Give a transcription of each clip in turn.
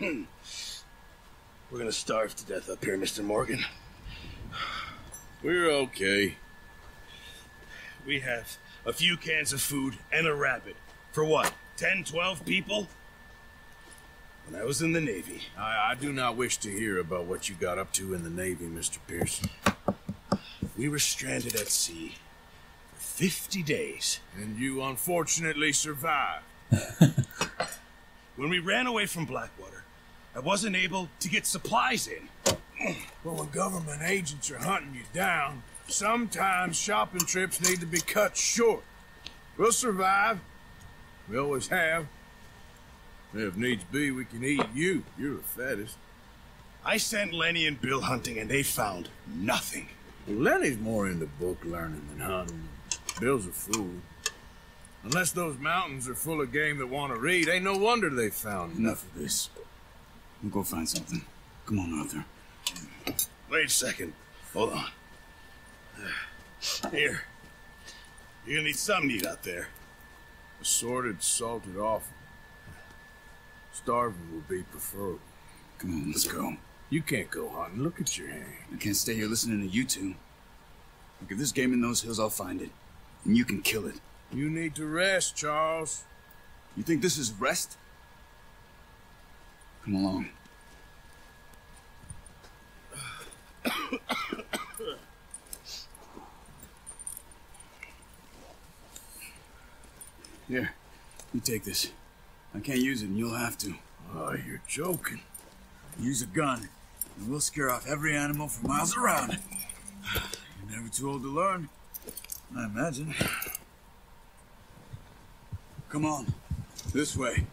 We're gonna starve to death up here, Mr. Morgan. We're okay. We have a few cans of food and a rabbit. For what, 10, 12 people? When I was in the Navy. I do not wish to hear about what you got up to in the Navy, Mr. Pearson. We were stranded at sea for 50 days. And you unfortunately survived. When we ran away from Blackwater, I wasn't able to get supplies in. But when government agents are hunting you down, sometimes shopping trips need to be cut short. We'll survive. We always have. If needs be, we can eat you. You're the fattest. I sent Lenny and Bill hunting, and they found nothing. Well, Lenny's more into book learning than hunting. Bill's a fool. Unless those mountains are full of game that want to read, ain't no wonder they found enough of this. We'll go find something. Come on, Arthur. Wait a second. Hold on. Here. You're gonna need something to eat out there. Assorted, salted offal. Starving will be preferred. Come on, let's go. You can't go hunting. Look at your hand. I can't stay here listening to you two. Look, if there's game in those hills, I'll find it. And you can kill it. You need to rest, Charles. You think this is rest? Come along. Here, you take this. I can't use it, and you'll have to. Oh, you're joking. Use a gun, and we'll scare off every animal for miles around. You're never too old to learn, I imagine. Come on, this way.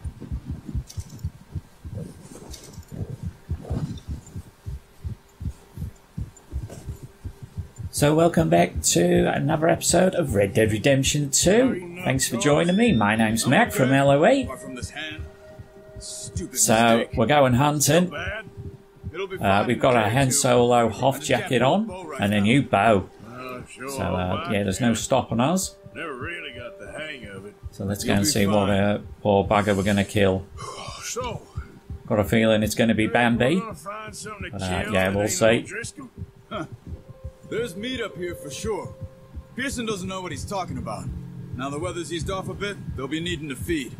So welcome back to another episode of Red Dead Redemption 2. Thanks for joining me. My name's Mac from LOE. So we're going hunting. We've got our Han Solo Hoff jacket on and a new bow. So yeah, there's no stopping us. So let's go and see what poor bugger we're going to kill. Got a feeling it's going to be Bambi. But yeah, we'll see. There's meat up here for sure. Pearson doesn't know what he's talking about. Now the weather's eased off a bit, they'll be needing to feed.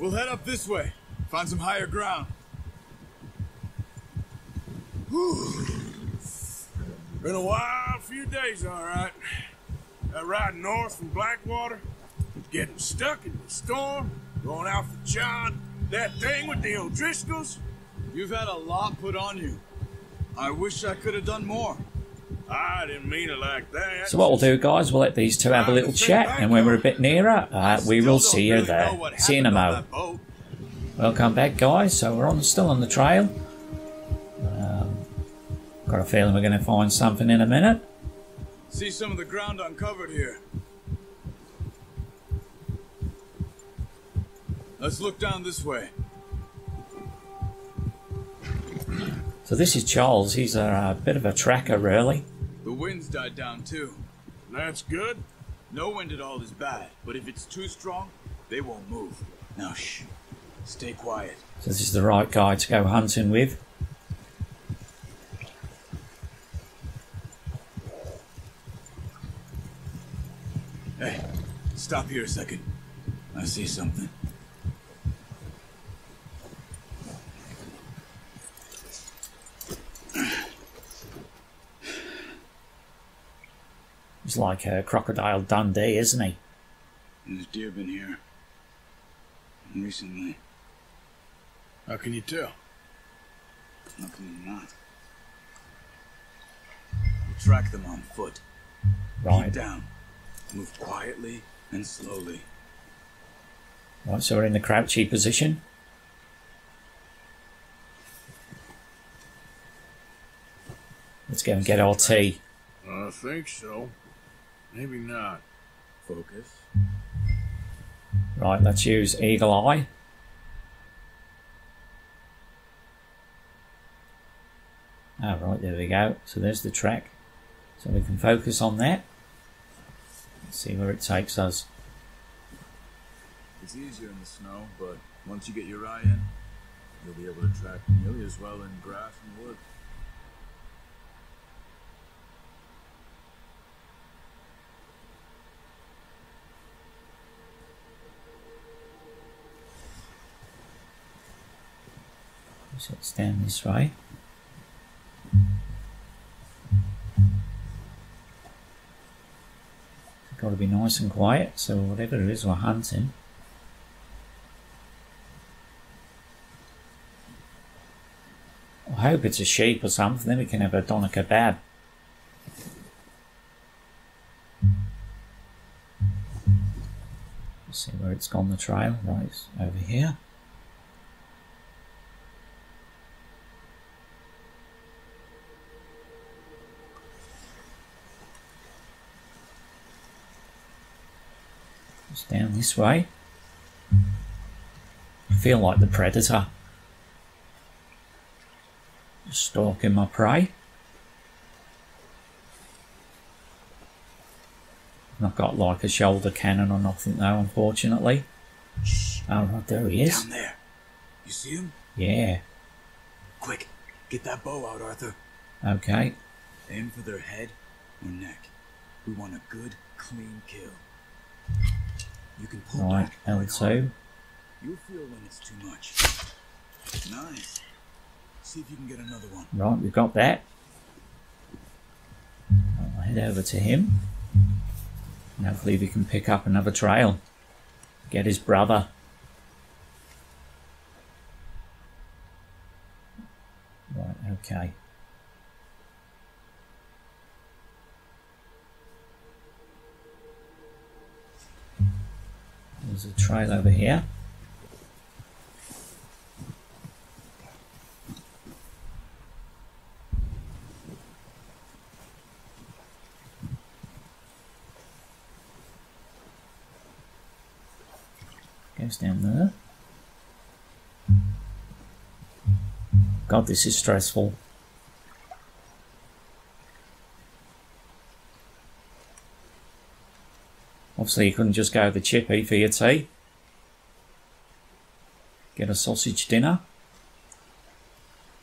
We'll head up this way, find some higher ground. Whew. Been a wild few days, all right. That ride north from Blackwater, getting stuck in the storm, going out for John, that thing with the O'Driscolls. You've had a lot put on you. I wish I could have done more. I didn't mean it like that. So what we'll do, guys, we'll let these two have a little chat, and when we're a bit nearer, we will see you there. Cinemo. Welcome back, guys. So we're still on the trail. Got a feeling we're going to find something in a minute. See some of the ground uncovered here. Let's look down this way. So this is Charles. He's a bit of a tracker, really. The wind's died down too. That's good. No wind at all is bad, but if it's too strong, they won't move. Now shh, stay quiet. So this is the right guy to go hunting with. Hey, stop here a second. I see something. He's like a Crocodile Dundee, isn't he? There's deer been here. Recently. How can you tell? How can you not? We track them on foot. Right. Keep down. Move quietly and slowly. Right, so we're in the crouchy position. Let's go and get our tea. I think so. Maybe not. Focus. Right, let's use Eagle Eye. Oh, right, there we go. So there's the track. So we can focus on that. Let's see where it takes us. It's easier in the snow, but once you get your eye in, you'll be able to track nearly as well in grass and wood. So it's down this way. It's got to be nice and quiet, so whatever it is we're hunting. I hope it's a sheep or something, then we can have a doner kebab. Let's see where it's gone, the trail. Right, it's over here. It's down this way. I feel like the predator. Stalking my prey. Not got like a shoulder cannon or nothing though, unfortunately. Shh. Oh, right, there he is. Down there. You see him? Yeah. Quick, get that bow out, Arthur. Okay. Aim for their head or neck. We want a good, clean kill. You can pull back. Right, L2. You'll feel when it's too much. Nice. See if you can get another one. Right, we've got that. I'll head over to him. And hopefully we can pick up another trail. Get his brother. Right, okay. There's a trail over here. Down there. God, this is stressful. Obviously, you couldn't just go with the chippy for your tea. Get a sausage dinner.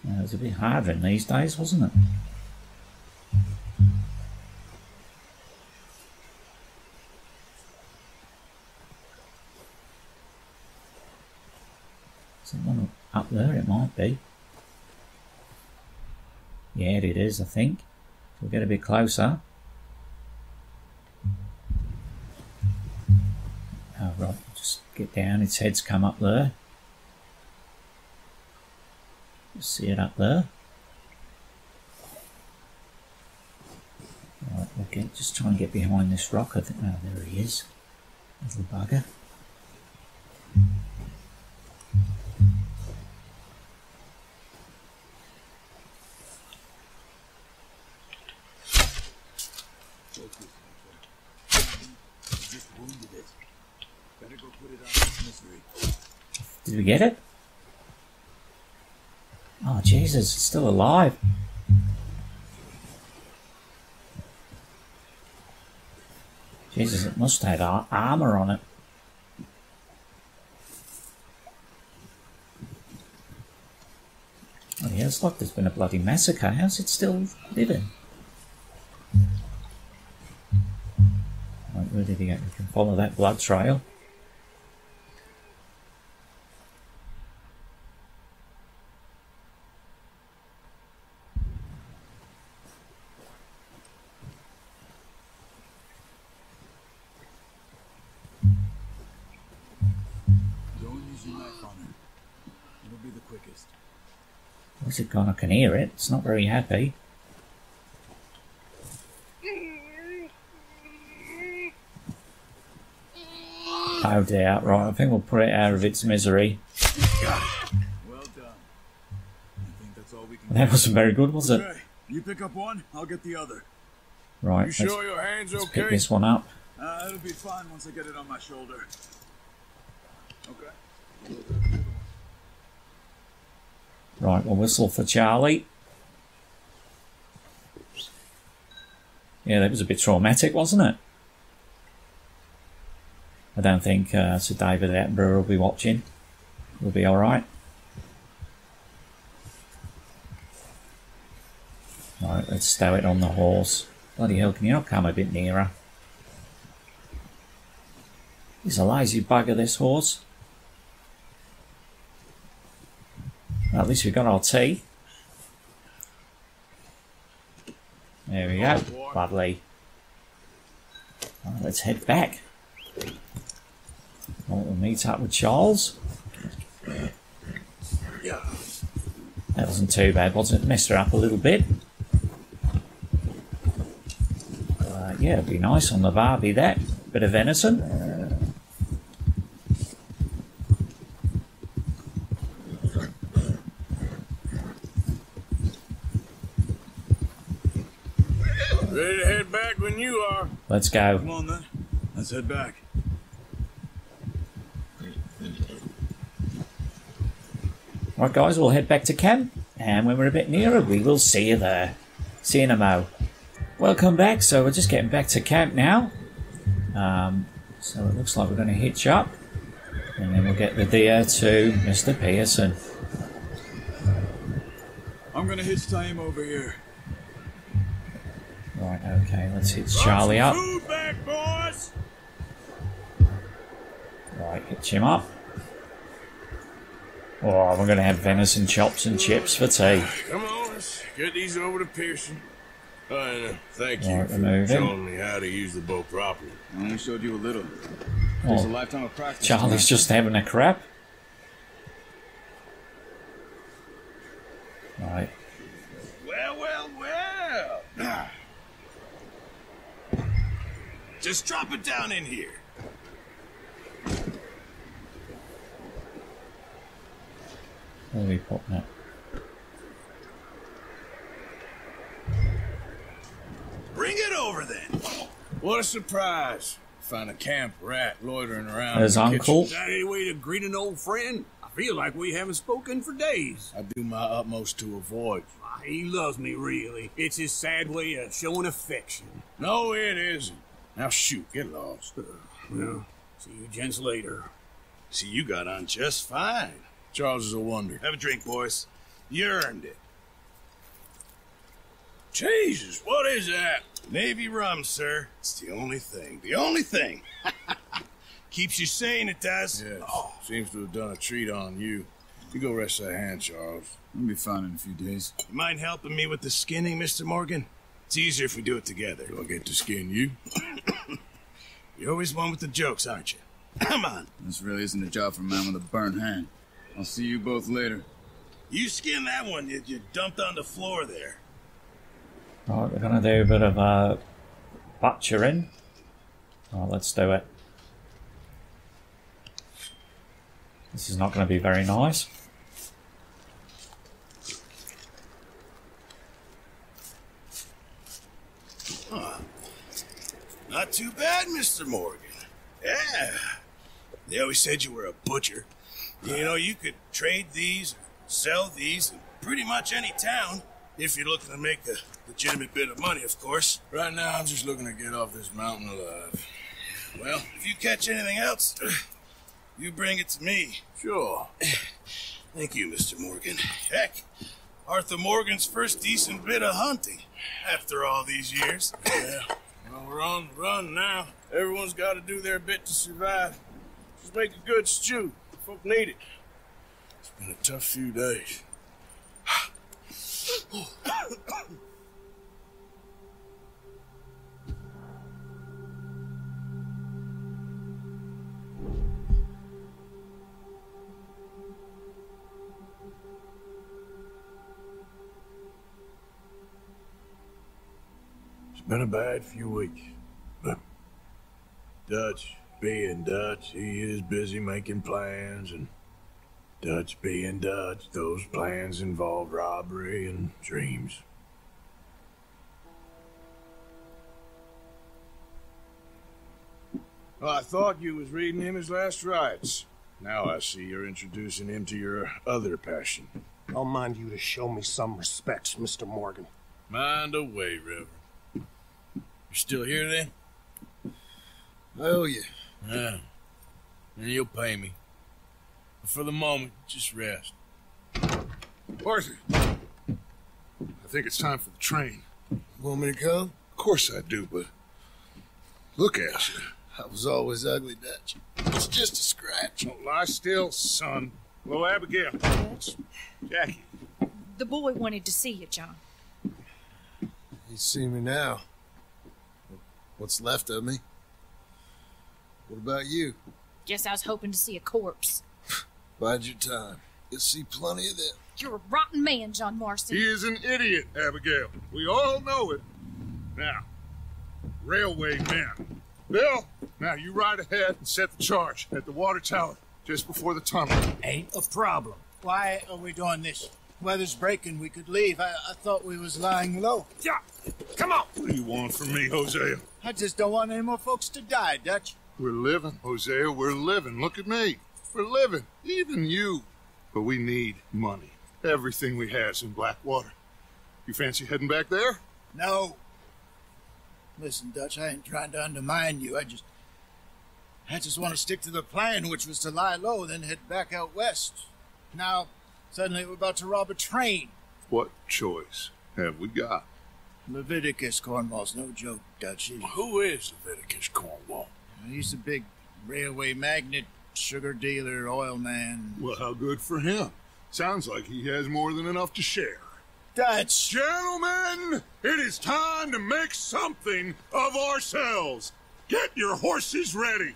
It was a bit harder in these days, wasn't it? Someone up there, it might be. Yeah, it is, I think. So we'll get a bit closer. Oh, right, just get down. Its head's come up there. See it up there. Right, okay, just try and get behind this rock. I think, oh, there he is. Little bugger. Did we get it? Oh Jesus, it's still alive. Jesus, it must have armor on it. Oh yeah, it's like there's been a bloody massacre. How's it still living? Right, where did he go? We can follow that blood trail. Where's it gone? I can hear it. It's not very happy. Oh dear. Right, I think we'll put it out of its misery. Well done. I think that's all we can. That wasn't very good, was it? Okay. You pick up one, I'll get the other. Right. You sure your hand's okay? Let's pick this one up. It'll be fine once I get it on my shoulder. Okay. Right, we'll whistle for Charlie. Yeah, that was a bit traumatic, wasn't it? I don't think Sir David Attenborough will be watching. We'll be all right. All right, let's stow it on the horse. Bloody hell, can you not come a bit nearer? He's a lazy bugger, this horse. Well, at least we've got our tea. There we go. Lovely. All right, let's head back. Well, we'll meet up with Charles. That wasn't too bad, was it? Messed her up a little bit. Yeah, it'd be nice on the barbie, that. Bit of venison. Ready to head back when you are. Let's go. Come on then. Let's head back. Right, guys, we'll head back to camp, and when we're a bit nearer, we will see you there. See you in a mo. Welcome back. So we're just getting back to camp now. So it looks like we're going to hitch up, and then we'll get the deer to Mr. Pearson. I'm going to hitch time over here. Right, okay, let's hitch Charlie up. Right, hitch him up. Oh, we're going to have venison chops and chips for tea. Come on, let's get these over to Pearson. Thank you for showing me how to use the bow properly. I only showed you a little. There's a lifetime of practice. Charlie's just having a crap. Right. Well, well, well. Just drop it down in here. Where are we putting it? Bring it over then. What a surprise. Find a camp rat loitering around. There's Uncle. Is that any way to greet an old friend? I feel like we haven't spoken for days. I do my utmost to avoid. He loves me, really. It's his sad way of showing affection. No, it isn't. Now shoot, get lost. Well, see you gents later. See, you got on just fine. Charles is a wonder. Have a drink, boys. You earned it. Jesus, what is that? Navy rum, sir. It's the only thing. The only thing. Keeps you sane, it does. Yes, oh. Seems to have done a treat on you. You go rest that hand, Charles. I'll be fine in a few days. You mind helping me with the skinning, Mr. Morgan? It's easier if we do it together. Do I get to skin you? You're always one with the jokes, aren't you? Come on. This really isn't a job for a man with a burnt hand. I'll see you both later. You skinned that one you dumped on the floor there. Right, we're going to do a bit of butchering. Right, let's do it. This is not going to be very nice. Huh. Not too bad, Mr. Morgan. Yeah. They always said you were a butcher. You know, you could trade these, or sell these in pretty much any town, if you're looking to make a legitimate bit of money, of course. Right now, I'm just looking to get off this mountain alive. Well, if you catch anything else, you bring it to me. Sure. Thank you, Mr. Morgan. Heck, Arthur Morgan's first decent bit of hunting after all these years. Yeah, well, we're on the run now. Everyone's got to do their bit to survive. Just make a good stew. Folk need it. It's been a tough few days. It's been a bad few weeks, but Dutch being Dutch, he is busy making plans, and Dutch being Dutch, those plans involve robbery and dreams. Well, I thought you was reading him his last rites. Now I see you're introducing him to your other passion. I'll mind you to show me some respect, Mr. Morgan. Mind away, Reverend. You're still here, then? Oh, yeah. and you'll pay me. But for the moment, just rest. Arthur, I think it's time for the train. You want me to go? Of course I do, but look at you. I was always ugly, Dutch. It's just a scratch. Don't lie still, son. Hello, Abigail. Dutch? Jackie. The boy wanted to see you, John. He's seen me now. What's left of me? What about you? Guess I was hoping to see a corpse. Bide your time. You'll see plenty of that. You're a rotten man, John Marston. He is an idiot, Abigail. We all know it. Now, railway men. Bill, now you ride ahead and set the charge at the water tower just before the tunnel. Ain't a problem. Why are we doing this? Weather's breaking. We could leave. I thought we was lying low. Yeah, come on. What do you want from me, Hosea? I just don't want any more folks to die, Dutch. We're living, Hosea. We're living. Look at me. We're living. Even you. But we need money. Everything we has in Blackwater. You fancy heading back there? No. Listen, Dutch, I ain't trying to undermine you. I just want to stick to the plan, which was to lie low, then head back out west. Now, suddenly we're about to rob a train. What choice have we got? Leviticus Cornwall's no joke, Dutch. Who is Leviticus Cornwall? He's a big railway magnate, sugar dealer, oil man. Well, how good for him. Sounds like he has more than enough to share. Dutch! Gentlemen, it is time to make something of ourselves. Get your horses ready.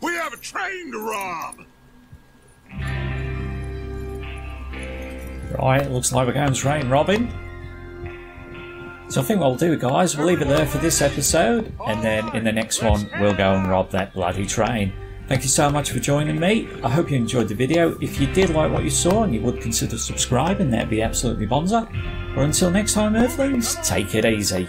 We have a train to rob. Right, looks like we're going train robbing. So I think what we'll do, guys, we'll leave it there for this episode, and then in the next one, we'll go and rob that bloody train. Thank you so much for joining me. I hope you enjoyed the video. If you did like what you saw and you would consider subscribing, that'd be absolutely bonza. Or until next time, Earthlings, take it easy.